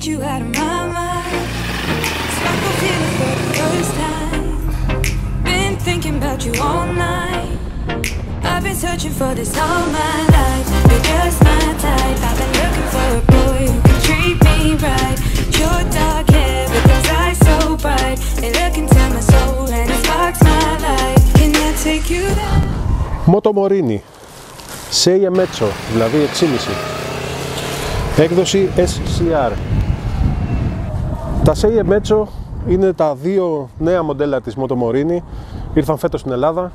get you out of my mind. It's like I'm feeling for the first time. Been thinking about you all night. I've been searching for this all my life. You're just my type. I've been looking for a boy who can treat me right. Your dark hair with those eyes so bright. They look into my soul and it sparks my life. Can I take you down? Moto Morini Seiemmezzo, δηλαδή 6,5. Έκδοση SCR. Τα Seiemmezzo είναι τα δύο νέα μοντέλα της Moto Morini. Ήρθαν φέτος στην Ελλάδα.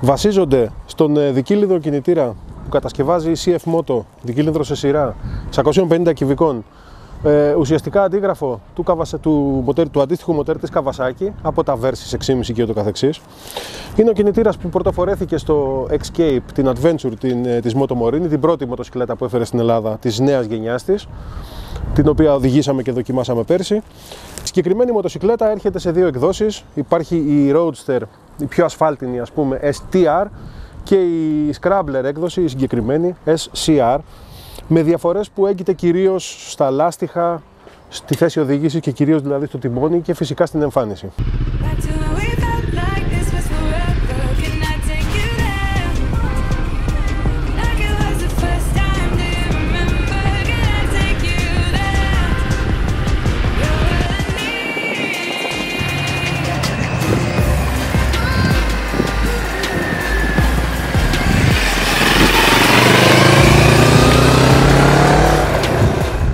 Βασίζονται στον δικύλινδρο κινητήρα που κατασκευάζει η CF Moto, δικύλινδρο σε σειρά 650 κυβικών. Ουσιαστικά αντίγραφο του αντίστοιχου μοτέρ της Kawasaki από τα Versi 6.5 και ούτω καθεξής. Είναι ο κινητήρας που πρωτοφορέθηκε στο Excape, την Adventure της Moto Morini, την πρώτη μοτοσυκλέτα που έφερε στην Ελλάδα της νέας γενιάς της, την οποία οδηγήσαμε και δοκιμάσαμε πέρσι. Η συγκεκριμένη μοτοσυκλέτα έρχεται σε δύο εκδόσεις. Υπάρχει η Roadster, η πιο ασφάλτινη ας πούμε, STR, και η Scrambler έκδοση, η συγκεκριμένη SCR, με διαφορές που έγκυται κυρίως στα λάστιχα, στη θέση οδήγησης και κυρίως δηλαδή στο τιμόνι και φυσικά στην εμφάνιση.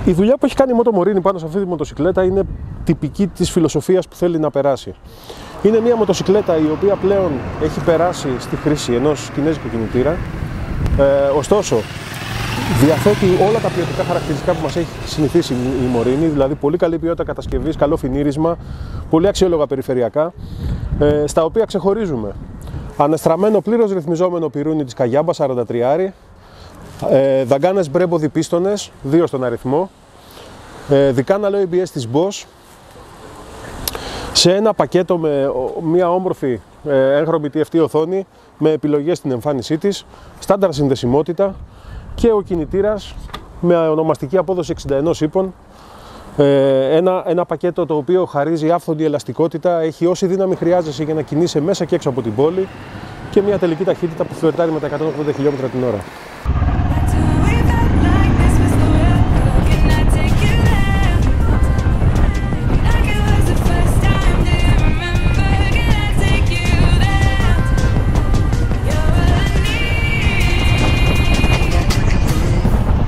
Η δουλειά που έχει κάνει η Moto Morini πάνω σε αυτή τη μοτοσυκλέτα είναι τυπική της φιλοσοφίας που θέλει να περάσει. Είναι μια μοτοσυκλέτα η οποία πλέον έχει περάσει στη χρήση ενός κινέζικου κινητήρα. Ωστόσο, διαθέτει όλα τα ποιοτικά χαρακτηριστικά που μας έχει συνηθίσει η Morini, δηλαδή πολύ καλή ποιότητα κατασκευής, καλό φινίρισμα, πολύ αξιόλογα περιφερειακά, στα οποία ξεχωρίζουμε. Ανεστραμμένο πλήρως ρυθμιζόμενο πυρούνι της Καγιάμπα 43, δαγκάνες μπρέμποδοι πίστονες, 2 στον αριθμό, δικάναλο IBS της Bosch, σε ένα πακέτο με μια όμορφη έγχρωμη TFT οθόνη με επιλογές στην εμφάνισή της, στάνταρ συνδεσιμότητα και ο κινητήρας με ονομαστική απόδοση 61 ύπων, ένα πακέτο το οποίο χαρίζει άφθοντη ελαστικότητα, έχει όση δύναμη χρειάζεσαι για να κινείσαι μέσα και έξω από την πόλη και μια τελική ταχύτητα που φλερτάρει με τα 180 χιλιόμετρα την ώρα.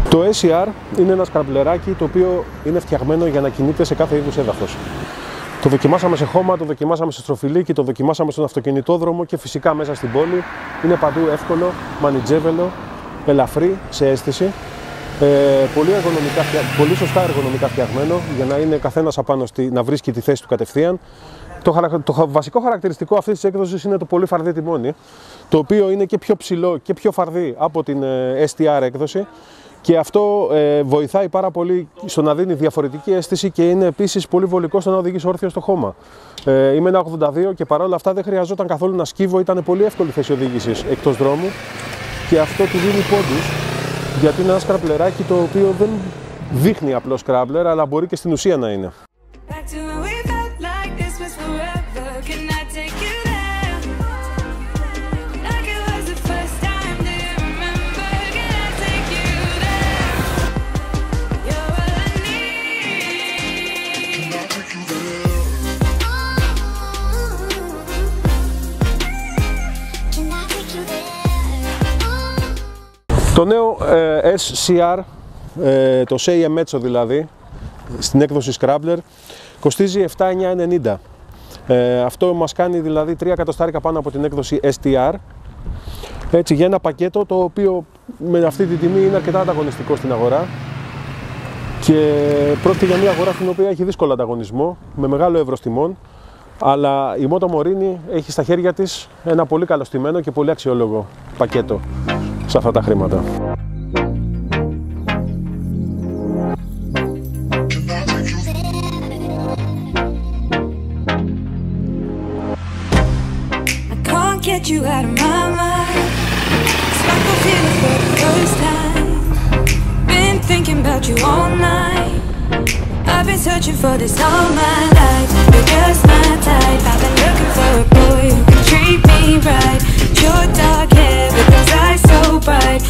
Το SCR είναι ένα σκραμπλεράκι το οποίο είναι φτιαγμένο για να κινείται σε κάθε είδους έδαφος. Το δοκιμάσαμε σε χώμα, το δοκιμάσαμε σε στροφιλίκι, το δοκιμάσαμε στον αυτοκινητόδρομο και φυσικά μέσα στην πόλη. Είναι παντού εύκολο, μανιτζέβελο, ελαφρύ σε αίσθηση. Πολύ σωστά εργονομικά φτιαγμένο για να είναι καθένας απάνω να βρίσκει τη θέση του κατευθείαν. Το βασικό χαρακτηριστικό αυτής της έκδοσης είναι το πολύ φαρδί τιμόνι, το οποίο είναι και πιο ψηλό και πιο φαρδί από την STR έκδοση. Και αυτό βοηθάει πάρα πολύ στο να δίνει διαφορετική αίσθηση και είναι επίσης πολύ βολικό στο να οδηγείς όρθιο στο χώμα. Είμαι ένα 82 και παρόλα αυτά δεν χρειαζόταν καθόλου να σκύβω, ήταν πολύ εύκολη θέση οδήγησης εκτός δρόμου και αυτό του δίνει πόντους, γιατί είναι ένα σκραμπλεράκι το οποίο δεν δείχνει απλό σκραμπλερ, αλλά μπορεί και στην ουσία να είναι. Το νέο SCR, το Seiemmezzo δηλαδή, στην έκδοση Scrambler, κοστίζει 7.990. Αυτό μας κάνει δηλαδή 3 εκατοστάρικα πάνω από την έκδοση STR, έτσι, για ένα πακέτο το οποίο με αυτή την τιμή είναι αρκετά ανταγωνιστικό στην αγορά και πρόκειται για μια αγορά στην οποία έχει δύσκολο ανταγωνισμό, με μεγάλο εύρος τιμών, αλλά η Moto Morini έχει στα χέρια της ένα πολύ καλωστημένο και πολύ αξιόλογο πακέτο σε αυτά τα χρήματα. searching for this all my life. You're just my type. I've been looking for a boy who can treat me right. Your dark hair with those eyes so bright.